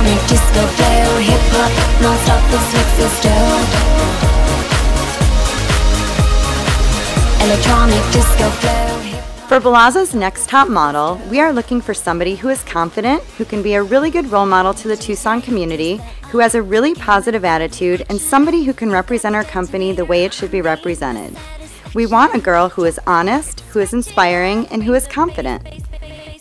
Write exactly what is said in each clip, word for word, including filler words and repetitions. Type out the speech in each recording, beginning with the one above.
electronic disco player, hip-hop, non-stop, this mix is dope. Electronic disco player. For Bellezza's next top model, we are looking for somebody who is confident, who can be a really good role model to the Tucson community, who has a really positive attitude, and somebody who can represent our company the way it should be represented. We want a girl who is honest, who is inspiring, and who is confident.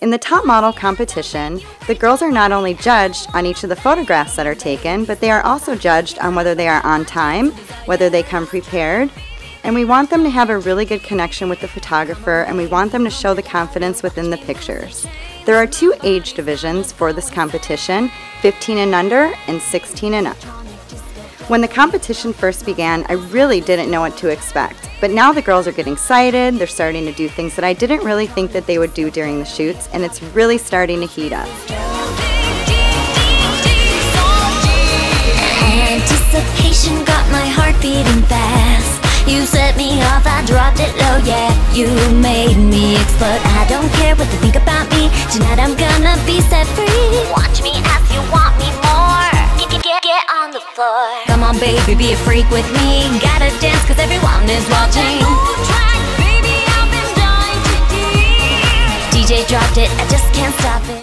In the top model competition, the girls are not only judged on each of the photographs that are taken, but they are also judged on whether they are on time, whether they come prepared, and we want them to have a really good connection with the photographer, and we want them to show the confidence within the pictures. There are two age divisions for this competition, fifteen and under and sixteen and up. When the competition first began, I really didn't know what to expect, but now the girls are getting excited, they're starting to do things that I didn't really think that they would do during the shoots, and it's really starting to heat up. Anticipation got my heart beating fast. You set me off, I dropped it low, yeah. You made me explode. I don't care what they think about me. Tonight I'm gonna be set free. Watch me as you want me more. Get, get, get on the floor. Come on baby, be a freak with me. Gotta dance cause everyone is watching. Track, baby, I've been dying to D J dropped it, I just can't stop it.